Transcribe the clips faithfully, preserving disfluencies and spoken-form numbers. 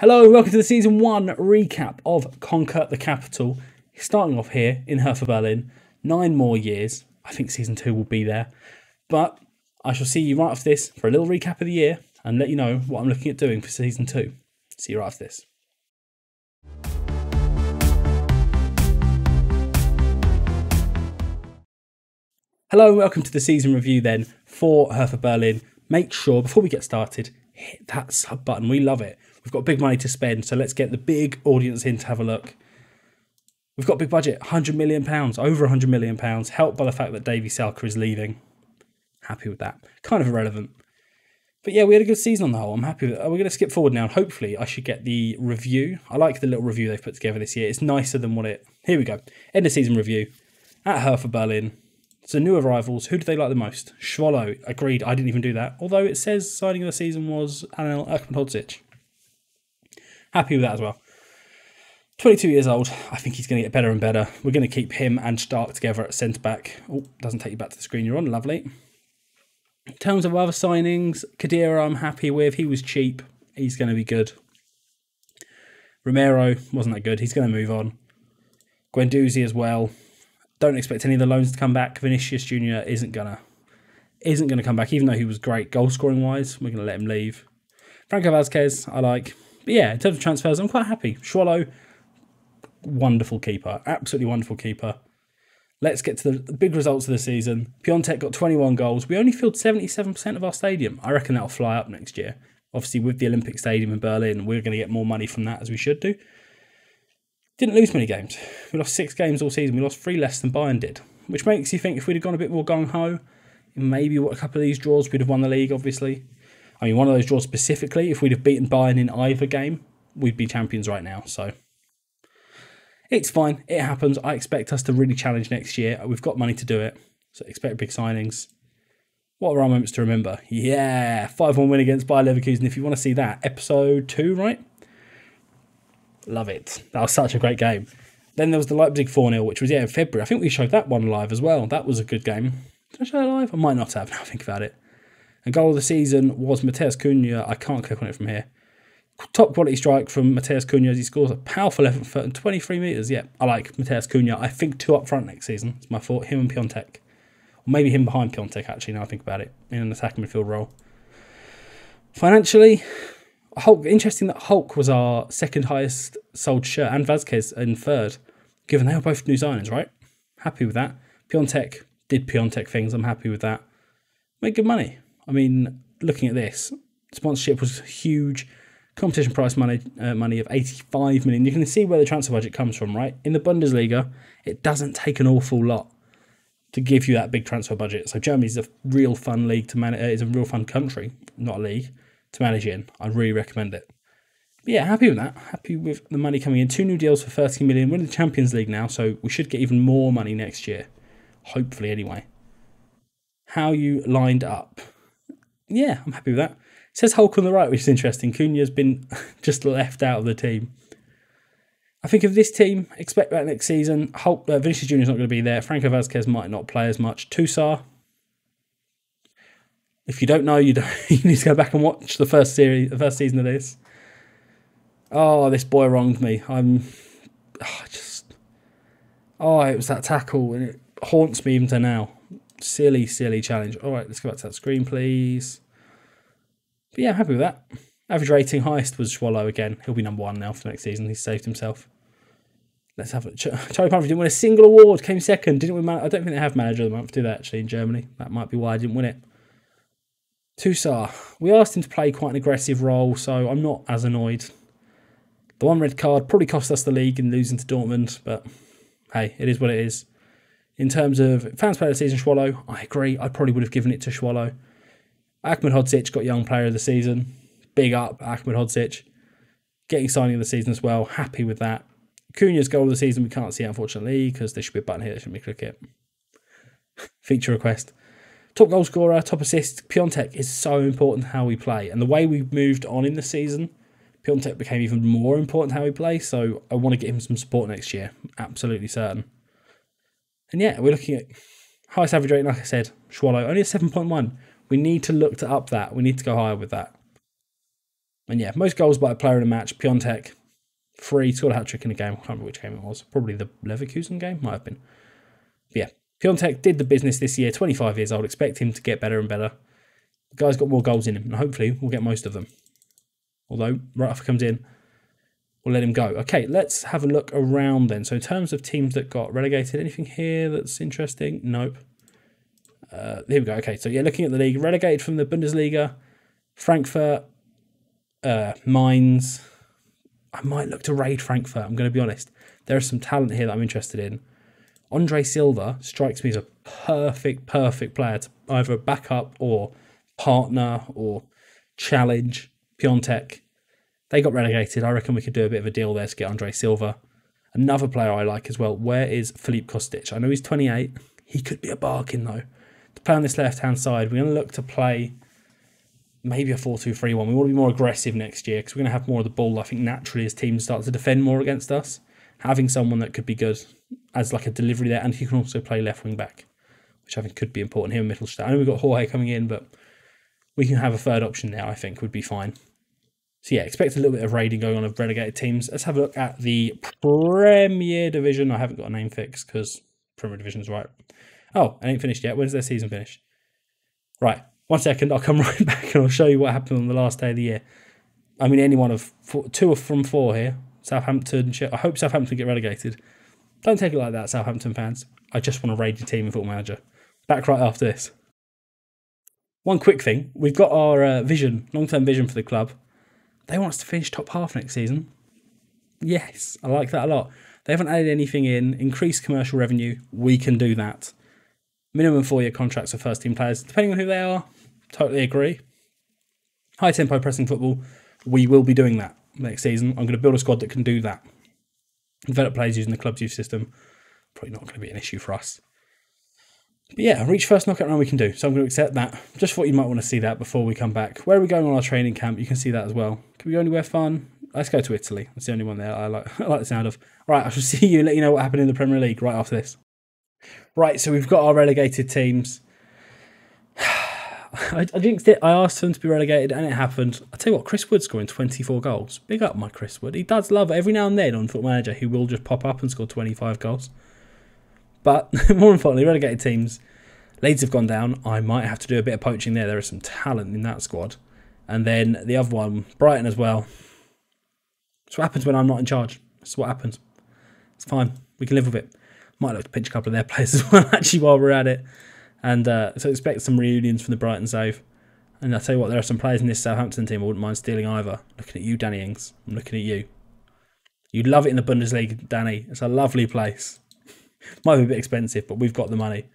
Hello and welcome to the Season one recap of Conquer the Capital. Starting off here in Hertha Berlin, nine more years. I think Season two will be there. But I shall see you right after this for a little recap of the year and let you know what I'm looking at doing for Season two. See you right after this. Hello and welcome to the Season review then for Hertha Berlin. Make sure, before we get started, hit that sub button. We love it. We've got big money to spend, so let's get the big audience in to have a look. We've got a big budget, one hundred million pounds, over one hundred million pounds, helped by the fact that Davy Selker is leaving. Happy with that. Kind of irrelevant. But yeah, we had a good season on the whole. I'm happy with it. We're going to skip forward now, and hopefully I should get the review. I like the little review they've put together this year. It's nicer than what it... Here we go. End of season review at Hertha Berlin. So new arrivals, who do they like the most? Schwolow, agreed. I didn't even do that. Although it says signing of the season was Anil Erkman-Hodzic. Happy with that as well. twenty-two years old. I think he's going to get better and better. We're going to keep him and Stark together at centre-back. Oh, doesn't take you back to the screen you're on. Lovely. In terms of other signings, Kadira I'm happy with. He was cheap. He's going to be good. Romero wasn't that good. He's going to move on. Guendouzi as well. Don't expect any of the loans to come back. Vinicius Junior isn't going to isn't gonna come back, even though he was great goal-scoring-wise. We're going to let him leave. Franco Vazquez, I like. But yeah, in terms of transfers, I'm quite happy. Schwolow, wonderful keeper. Absolutely wonderful keeper. Let's get to the big results of the season. Piontek got twenty-one goals. We only filled seventy-seven percent of our stadium. I reckon that'll fly up next year. Obviously, with the Olympic Stadium in Berlin, we're going to get more money from that, as we should do. Didn't lose many games. We lost six games all season. We lost three less than Bayern did, which makes you think if we'd have gone a bit more gung-ho, maybe what a couple of these draws, we'd have won the league, obviously. I mean, one of those draws specifically, if we'd have beaten Bayern in either game, we'd be champions right now. So it's fine. It happens. I expect us to really challenge next year. We've got money to do it. So expect big signings. What are our moments to remember? Yeah, five one win against Bayern Leverkusen. If you want to see that, episode two, right? Love it. That was such a great game. Then there was the Leipzig four nil, which was, yeah, in February. I think we showed that one live as well. That was a good game. Did I show that live? I might not have, now I think about it. And goal of the season was Mateus Cunha. I can't click on it from here. Top quality strike from Mateus Cunha as he scores a powerful eleven foot and twenty-three metres. Yeah, I like Mateus Cunha. I think two up front next season. It's my thought. Him and Piontek. Or maybe him behind Piontek, actually, now I think about it. In an attacking midfield role. Financially, Hulk. Interesting that Hulk was our second highest sold shirt and Vazquez in third. Given they were both new signings, right? Happy with that. Piontek did Piontek things. I'm happy with that. Made good money. I mean, looking at this, sponsorship was huge. Competition price money uh, money of eighty-five million. You can see where the transfer budget comes from, right? In the Bundesliga, it doesn't take an awful lot to give you that big transfer budget. So Germany's a real fun league to manage. It's a real fun country, not a league, to manage in. I really recommend it. But yeah, happy with that. Happy with the money coming in. Two new deals for thirty million. We're in the Champions League now, so we should get even more money next year. Hopefully, anyway. How you lined up? Yeah, I'm happy with that. It says Hulk on the right, which is interesting. Cunha's been just left out of the team. I think of this team, expect that next season. Hulk, uh, Vinicius Junior is not going to be there. Franco Vazquez might not play as much. Tussar. If you don't know, you don't. You need to go back and watch the first series, the first season of this. Oh, this boy wronged me. I'm oh, just. Oh, it was that tackle, and it haunts me even to now. Silly, silly challenge. All right, let's go back to that screen, please. But yeah, I'm happy with that. Average rating highest was Schwolow again. He'll be number one now for next season. He's saved himself. Let's have it. Charlie Pumphrey didn't win a single award. Came second. Didn't win. Man I don't think they have manager of the month. Do that actually in Germany. That might be why I didn't win it. Tussar. We asked him to play quite an aggressive role, so I'm not as annoyed. The one red card probably cost us the league in losing to Dortmund, but hey, it is what it is. In terms of fans player of the season, Schwolow, I agree. I probably would have given it to Schwolow. Ahmed Hodzic got young player of the season. Big up, Ahmed Hodzic. Getting signing of the season as well. Happy with that. Cunha's goal of the season we can't see, unfortunately, because there should be a button here that should be click it. Feature request. Top goal scorer, top assist. Piontek is so important how we play. And the way we moved on in the season, Piontek became even more important how we play. So I want to get him some support next year. Absolutely certain. And yeah, we're looking at highest average rating, like I said, Schwolow, only a seven point one. We need to look to up that. We need to go higher with that. And yeah, most goals by a player in a match, Piontek, three, scored a hat-trick in a game. I can't remember which game it was. Probably the Leverkusen game, might have been. But yeah, Piontek did the business this year, twenty-five years old. Expect him to get better and better. The guy's got more goals in him, and hopefully we'll get most of them. Although, Rafa comes in, we'll let him go. Okay, let's have a look around then. So in terms of teams that got relegated, anything here that's interesting? Nope. Uh, here we go. Okay, so yeah, looking at the league, relegated from the Bundesliga, Frankfurt, uh, Mainz. I might look to raid Frankfurt, I'm going to be honest. There is some talent here that I'm interested in. Andre Silva strikes me as a perfect, perfect player to either back up or partner or challenge Piontek. They got relegated. I reckon we could do a bit of a deal there to get Andre Silva. Another player I like as well. Where is Philippe Kostic? I know he's twenty-eight. He could be a bargain though. To play on this left-hand side, we're going to look to play maybe a four two three one. We want to be more aggressive next year because we're going to have more of the ball, I think, naturally as teams start to defend more against us. Having someone that could be good as like a delivery there, and he can also play left wing back, which I think could be important here in Mittelstädt. I know we've got Jorge coming in, but we can have a third option now, I think, would be fine. So yeah, expect a little bit of raiding going on of relegated teams. Let's have a look at the Premier Division. I haven't got a name fixed because Premier Division is right. Oh, it ain't finished yet. When's their season finish? Right, one second. I'll come right back and I'll show you what happened on the last day of the year. I mean, any one of four, two from four here. Southampton. I hope Southampton get relegated. Don't take it like that, Southampton fans. I just want to raid your team in Football Manager. Back right after this. One quick thing. We've got our uh, vision, long-term vision for the club. They want us to finish top half next season. Yes, I like that a lot. They haven't added anything in. Increased commercial revenue. We can do that. Minimum four-year contracts for first-team players, depending on who they are. Totally agree. High-tempo pressing football. We will be doing that next season. I'm going to build a squad that can do that. Develop players using the club's youth system. Probably not going to be an issue for us. But yeah, reach first knockout round we can do. So I'm going to accept that. Just thought you might want to see that before we come back. Where are we going on our training camp? You can see that as well. Can we go anywhere fun? Let's go to Italy. That's the only one there I like, I like the sound of. All right, I shall see you and let you know what happened in the Premier League right after this. Right, so we've got our relegated teams. I, I jinxed it. I asked them to be relegated and it happened. I tell you what, Chris Wood scoring twenty-four goals. Big up my Chris Wood. He does love it. Every now and then on Football Manager, he will just pop up and score twenty-five goals. But more importantly, relegated teams. Leeds have gone down. I might have to do a bit of poaching there. There is some talent in that squad. And then the other one, Brighton as well. That's what happens when I'm not in charge. That's what happens. It's fine. We can live with it. Might look to pinch a couple of their players as well, actually, while we're at it. And uh, so expect some reunions from the Brighton save. And I'll tell you what, there are some players in this Southampton team I wouldn't mind stealing either. Looking at you, Danny Ings. I'm looking at you. You'd love it in the Bundesliga, Danny. It's a lovely place. Might be a bit expensive, but we've got the money.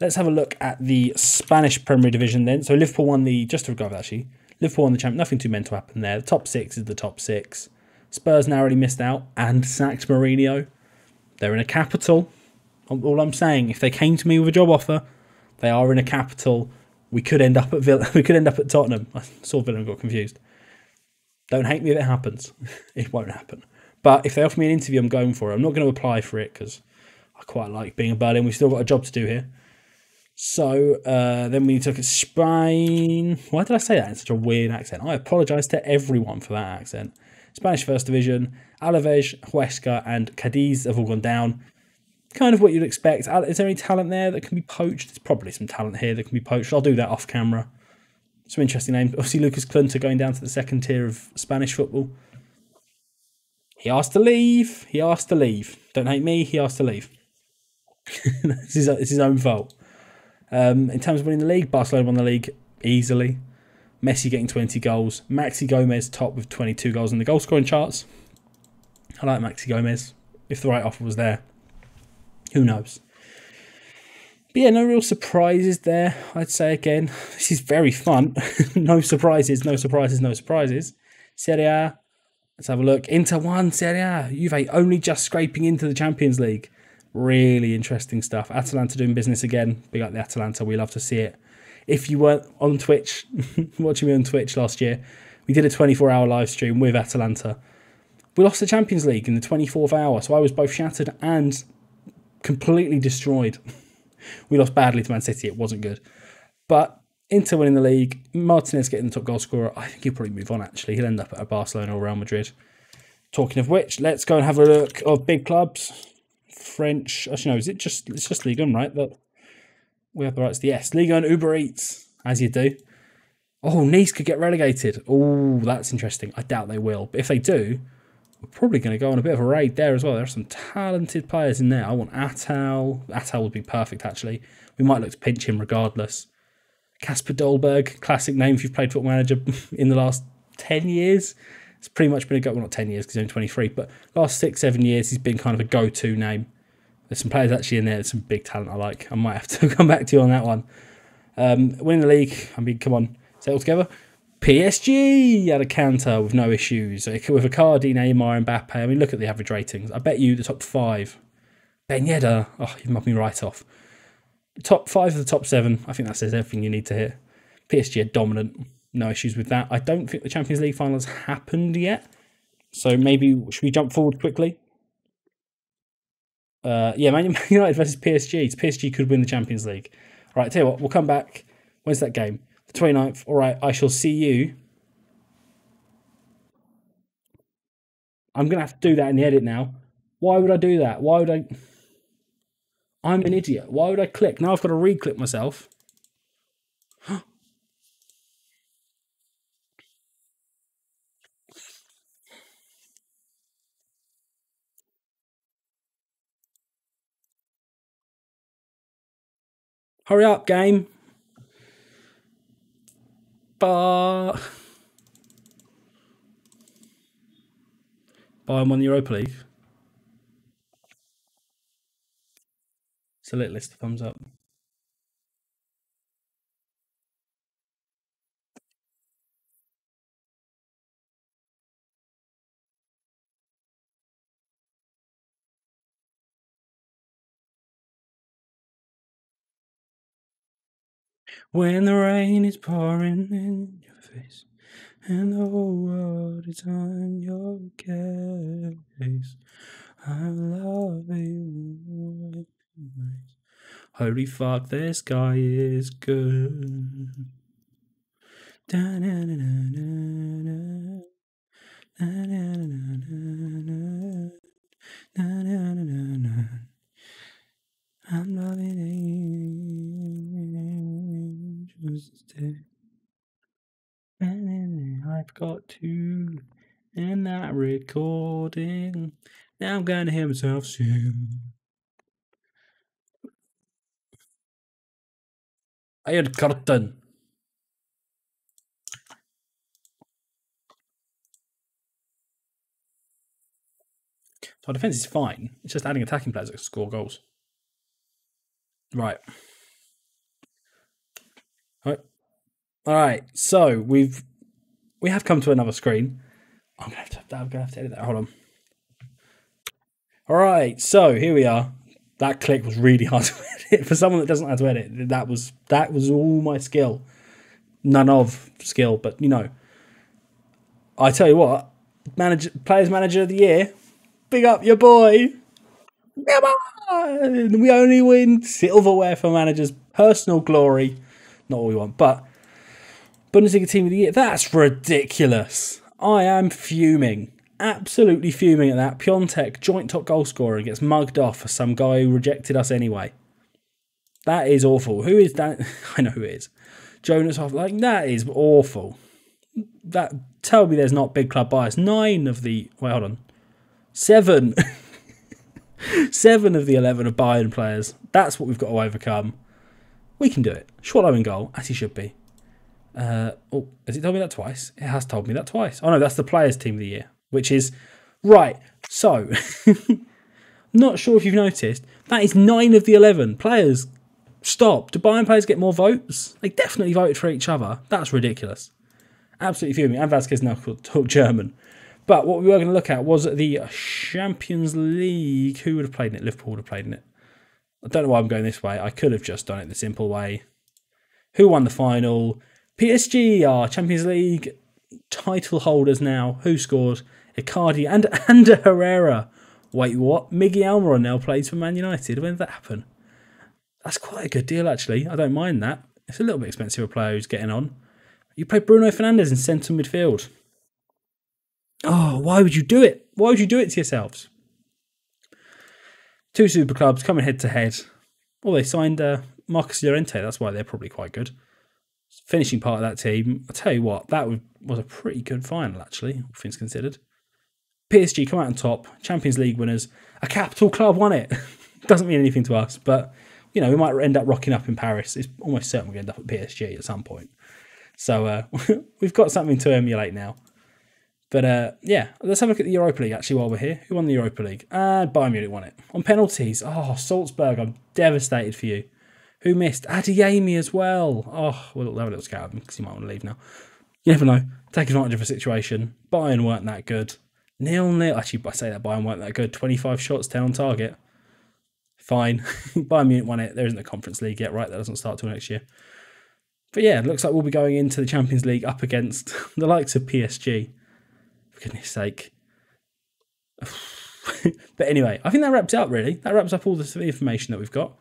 Let's have a look at the Spanish Premier Division then. So Liverpool won the... Just to go over, actually. Liverpool won the champ. Nothing too meant to happen there. The top six is the top six. Spurs narrowly missed out and sacked Mourinho. They're in a capital. All I'm saying, if they came to me with a job offer, they are in a capital. We could end up at Villa. We could end up at Tottenham. I saw Villa and got confused. Don't hate me if it happens. It won't happen. But if they offer me an interview, I'm going for it. I'm not going to apply for it because I quite like being in Berlin. We've still got a job to do here. So uh, then we need to look at Spain. Why did I say that in such a weird accent? I apologise to everyone for that accent. Spanish First Division, Alaves, Huesca and Cadiz have all gone down. Kind of what you'd expect. Is there any talent there that can be poached? There's probably some talent here that can be poached. I'll do that off camera. Some interesting names. Obviously, Lucas Klünter going down to the second tier of Spanish football. He asked to leave. He asked to leave. Don't hate me. He asked to leave. It's his, it's his own fault. Um, in terms of winning the league, Barcelona won the league easily. Messi getting twenty goals. Maxi Gomez top with twenty-two goals in the goal scoring charts. I like Maxi Gomez. If the right offer was there, who knows? But yeah, no real surprises there, I'd say again. This is very fun. No surprises, no surprises, no surprises. Serie A. Let's have a look. Inter one, Serie A. Juve only just scraping into the Champions League. Really interesting stuff. Atalanta doing business again. Big up the Atalanta. We love to see it. If you weren't on Twitch, watching me on Twitch last year, we did a twenty-four hour live stream with Atalanta. We lost the Champions League in the twenty-fourth hour, so I was both shattered and completely destroyed. We lost badly to Man City. It wasn't good. But Inter winning the league, Martinez getting the top goal scorer. I think he'll probably move on, actually. He'll end up at Barcelona or Real Madrid. Talking of which, let's go and have a look of big clubs. French, actually no, is it just, it's just Ligue one, right? That we have the rights to, yes. Ligue one, Uber Eats, as you do. Oh, Nice could get relegated. Oh, that's interesting. I doubt they will. But if they do, we're probably going to go on a bit of a raid there as well. There are some talented players in there. I want Atal. Atal would be perfect, actually. We might look to pinch him regardless. Casper Dolberg, classic name if you've played Football Manager in the last ten years. It's pretty much been a go, well, not ten years because he's only twenty-three, but last six, seven years he's been kind of a go-to name. There's some players actually in there, there's some big talent I like. I might have to come back to you on that one. Um, winning the league, I mean, come on, say it all together. P S G had a canter with no issues. With Icardi, Neymar, Mbappe, I mean, look at the average ratings. I bet you the top five. Ben Yedder, oh, you mugged me right off. Top five of the top seven. I think that says everything you need to hear. P S G are dominant. No issues with that. I don't think the Champions League final has happened yet. So maybe, should we jump forward quickly? Uh, yeah, Man United versus P S G. So P S G could win the Champions League. All right, tell you what, we'll come back. When's that game? The twenty-ninth. All right, I shall see you. I'm going to have to do that in the edit now. Why would I do that? Why would I... I'm an idiot. Why would I click? Now I've got to re-click myself. Hurry up, game. But Bayern won the Europa League. It's a little list of thumbs up. When the rain is pouring in your face and the whole world is on your case, I love you. Holy fuck, this guy is good. I'm loving you just today. I've got to end that recording. Now I'm going to hear myself soon. Iron curtain. So our defence is fine. It's just adding attacking players that score goals. Right. All right. All right. So we've we have come to another screen. I'm gonna have to. I'm gonna have to edit that. Hold on. All right. So here we are. That click was really hard to edit. For someone that doesn't know how to edit, that was that was all my skill. None of skill, but you know. I tell you what, manager, players manager of the year, big up your boy. We only win silverware for managers. Personal glory, not what we want, but Bundesliga team of the year. That's ridiculous. I am fuming. Absolutely fuming at that. Piontek, joint top goal scorer, gets mugged off for some guy who rejected us anyway. That is awful. Who is that? I know who it is. Jonas Hoff, like, that is awful. That, tell me there's not big club bias. Nine of the, wait, hold on. Seven. Seven of the eleven are Bayern players. That's what we've got to overcome. We can do it. Schwolow in goal, as he should be. Uh, oh, has it told me that twice? It has told me that twice. Oh no, that's the players' team of the year, which is right. So, not sure if you've noticed, that is nine of the eleven players. Stop. Do Bayern players get more votes? They definitely voted for each other. That's ridiculous. Absolutely fuming. And Vazquez now could talk German. But what we were going to look at was the Champions League. Who would have played in it? Liverpool would have played in it. I don't know why I'm going this way. I could have just done it the simple way. Who won the final? P S G are Champions League title holders now. Who scored? Icardi and Ander Herrera. Wait, what? Miggy Almiron now plays for Man United. When did that happen? That's quite a good deal, actually. I don't mind that. it's a little bit expensive a player who's getting on. You play Bruno Fernandes in central midfield. Oh, why would you do it? Why would you do it to yourselves? Two super clubs coming head to head. Well, they signed uh, Marcus Llorente. That's why they're probably quite good. Finishing part of that team, I'll tell you what, that was a pretty good final, actually, all things considered. P S G come out on top, Champions League winners. A capital club won it. Doesn't mean anything to us, but, you know, we might end up rocking up in Paris. It's almost certain we're going to end up at P S G at some point. So uh, we've got something to emulate now. But, uh, yeah, let's have a look at the Europa League, actually, while we're here. Who won the Europa League? And Bayern Munich won it. On penalties, oh, Salzburg, I'm devastated for you. Who missed? Adeyemi as well. Oh, we'll have a little scout at him because he might want to leave now. You never know. Take advantage of a situation. Bayern weren't that good. nil nil. Actually, I say that Bayern weren't that good. twenty-five shots, ten on target. Fine. Bayern Munich won it. There isn't a Conference League yet, right? That doesn't start till next year. But, yeah, it looks like we'll be going into the Champions League up against the likes of P S G. For goodness sake. But anyway, I think that wraps it up, really. That wraps up all the information that we've got.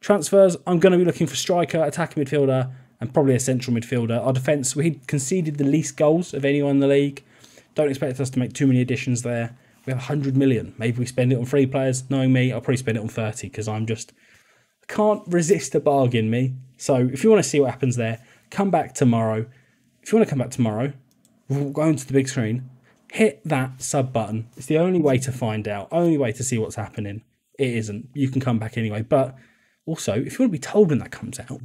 Transfers, I'm going to be looking for striker, attacking midfielder, and probably a central midfielder. Our defence, we conceded the least goals of anyone in the league. Don't expect us to make too many additions there. We have one hundred million. Maybe we spend it on three players. Knowing me, I'll probably spend it on thirty because I'm just... I can't resist a bargain, me. So if you want to see what happens there, come back tomorrow. If you want to come back tomorrow, we'll go into the big screen. Hit that sub button. It's the only way to find out, only way to see what's happening. It isn't. You can come back anyway. But also, if you want to be told when that comes out,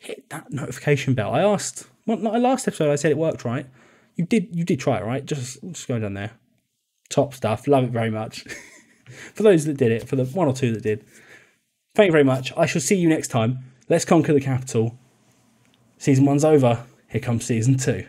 hit that notification bell. I asked, well, not last episode, I said it worked, right? You did you did try it, right? Just, just go down there. Top stuff. Love it very much. For those that did it, for the one or two that did, thank you very much. I shall see you next time. Let's conquer the capital. Season one's over. Here comes season two.